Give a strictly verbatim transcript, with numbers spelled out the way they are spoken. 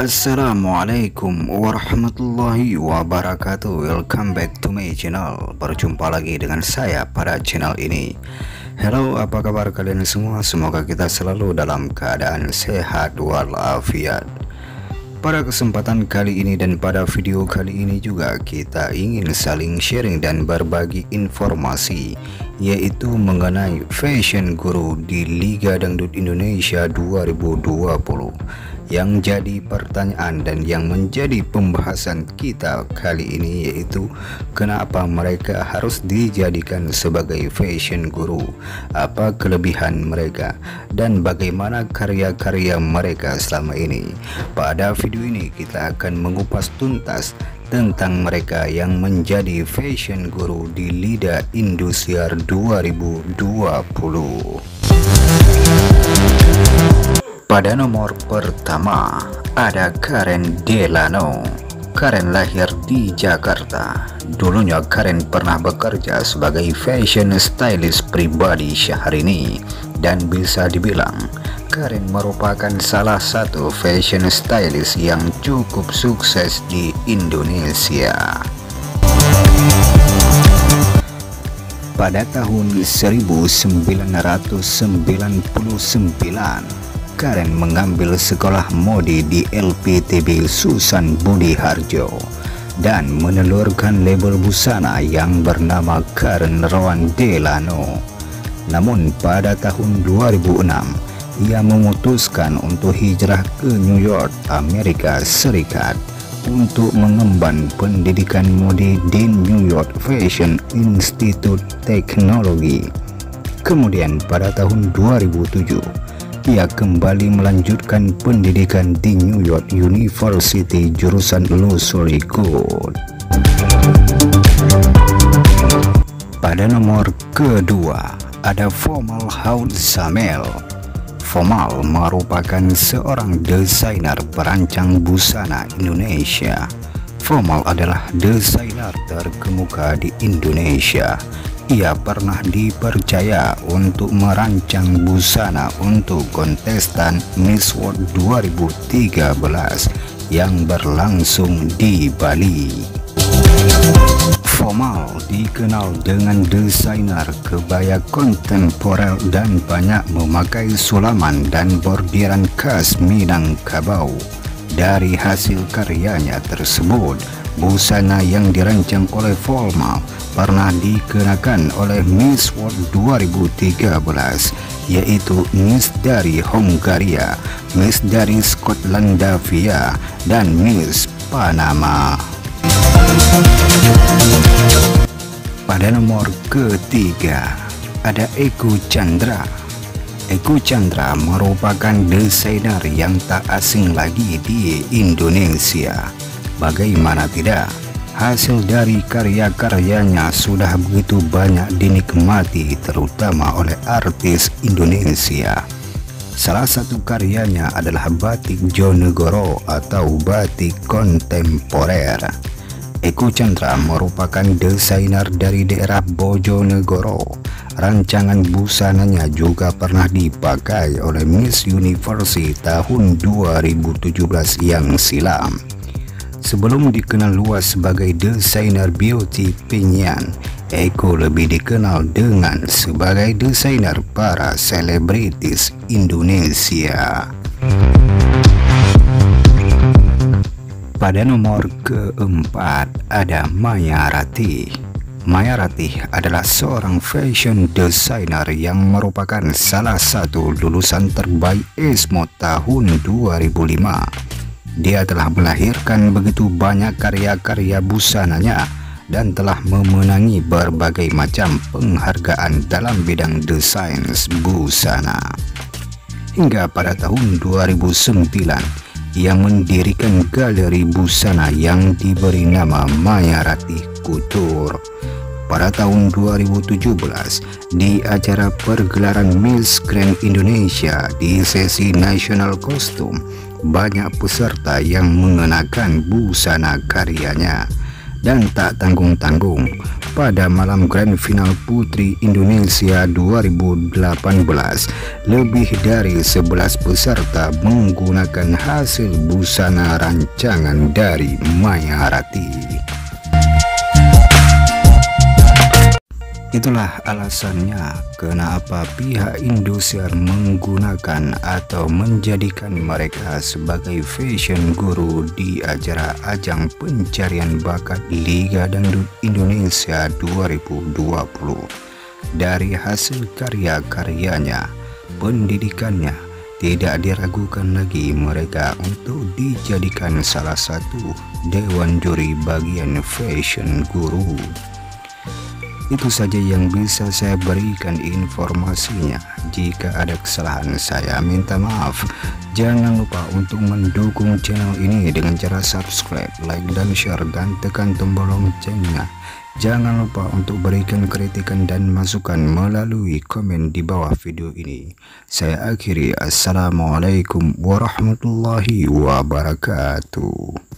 Assalamualaikum warahmatullahi wabarakatuh. Welcome back to my channel. Berjumpa lagi dengan saya pada channel ini. Halo, apa kabar kalian semua? Semoga kita selalu dalam keadaan sehat walafiat. Pada kesempatan kali ini dan pada video kali ini juga kita ingin saling sharing dan berbagi informasi, yaitu mengenai Fashion Guru di Liga Dangdut Indonesia dua ribu dua puluh. Yang jadi pertanyaan dan yang menjadi pembahasan kita kali ini yaitu kenapa mereka harus dijadikan sebagai fashion guru, apa kelebihan mereka, dan bagaimana karya-karya mereka selama ini. Pada video ini kita akan mengupas tuntas tentang mereka yang menjadi fashion guru di Liga Indosiar dua ribu dua puluh. Pada nomor pertama ada Karen Delano. Karen lahir di Jakarta. Dulunya Karen pernah bekerja sebagai fashion stylist pribadi Syahrini, dan bisa dibilang Karen merupakan salah satu fashion stylist yang cukup sukses di Indonesia. Pada tahun seribu sembilan ratus sembilan puluh sembilan, Karen mengambil sekolah mode di L P T B Susan Budi Harjo dan menelurkan label busana yang bernama Karen Rowan Delano. Namun pada tahun dua ribu enam ia memutuskan untuk hijrah ke New York, Amerika Serikat untuk mengemban pendidikan mode di New York Fashion Institute Technology. Kemudian pada tahun dua ribu tujuh ia kembali melanjutkan pendidikan di New York University jurusan Luxury Goods. Pada nomor kedua ada Fomalhaut Zamel. Fomal merupakan seorang desainer perancang busana Indonesia. Fomal adalah desainer terkemuka di Indonesia. Ia pernah dipercaya untuk merancang busana untuk kontestan Miss World dua ribu tiga belas yang berlangsung di Bali. Fomal dikenal dengan desainer kebaya kontemporer dan banyak memakai sulaman dan bordiran khas Minangkabau. Dari hasil karyanya tersebut, busana yang dirancang oleh Fomal pernah dikenakan oleh Miss World dua ribu tiga belas, yaitu Miss dari Hungaria, Miss dari Skotlandia, dan Miss Panama. Pada nomor ketiga ada Eko Chandra. Eko Chandra merupakan desainer yang tak asing lagi di Indonesia. Bagaimana tidak, hasil dari karya-karyanya sudah begitu banyak dinikmati terutama oleh artis Indonesia. Salah satu karyanya adalah batik Jonegoro atau batik kontemporer. Eko Chandra merupakan desainer dari daerah Bojonegoro. Rancangan busananya juga pernah dipakai oleh Miss University tahun dua ribu tujuh belas yang silam. Sebelum dikenal luas sebagai desainer beauty penyian, Eko lebih dikenal dengan sebagai desainer para selebritis Indonesia. Pada nomor keempat ada Maya Ratih. Maya Ratih adalah seorang fashion designer yang merupakan salah satu lulusan terbaik E S M O tahun dua ribu lima. Dia telah melahirkan begitu banyak karya-karya busananya dan telah memenangi berbagai macam penghargaan dalam bidang desain busana. Hingga pada tahun dua ribu sembilan, ia mendirikan galeri busana yang diberi nama Maya Ratih Kutur. Pada tahun dua ribu tujuh belas, di acara pergelaran Miss Grand Indonesia di sesi nasional kostum, banyak peserta yang mengenakan busana karyanya. Dan tak tanggung-tanggung, pada malam Grand Final Putri Indonesia dua ribu delapan belas. Lebih dari sebelas peserta menggunakan hasil busana rancangan dari Maya Ratih. Itulah alasannya kenapa pihak Indosiar menggunakan atau menjadikan mereka sebagai fashion guru di acara ajang pencarian bakat Liga Dangdut Indonesia dua ribu dua puluh. Dari hasil karya-karyanya, pendidikannya, tidak diragukan lagi mereka untuk dijadikan salah satu dewan juri bagian fashion guru. Itu saja yang bisa saya berikan informasinya. Jika ada kesalahan, saya minta maaf. Jangan lupa untuk mendukung channel ini dengan cara subscribe, like, dan share, dan tekan tombol loncengnya. Jangan lupa untuk berikan kritikan dan masukan melalui komen di bawah video ini. Saya akhiri, assalamualaikum warahmatullahi wabarakatuh.